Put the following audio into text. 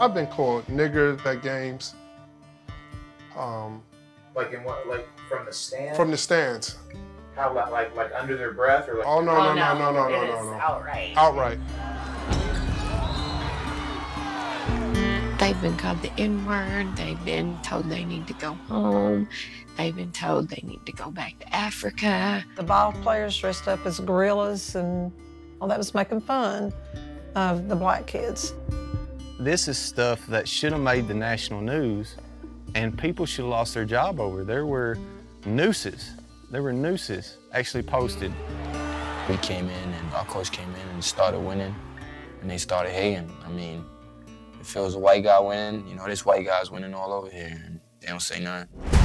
I've been called niggers at games. Like in what? Like from the stands? From the stands. How, like under their breath or like? Oh no, oh, no. Outright. Outright. They've been called the N-word. They've been told they need to go home. They've been told they need to go back to Africa. The ball players dressed up as gorillas and all that was making fun of the black kids. This is stuff that should have made the national news, and people should have lost their job over. There were nooses. There were nooses actually posted. We came in and our coach came in and started winning, and they started hating. I mean, if it was a white guy winning, you know, this white guy's winning all over here, and they don't say nothing.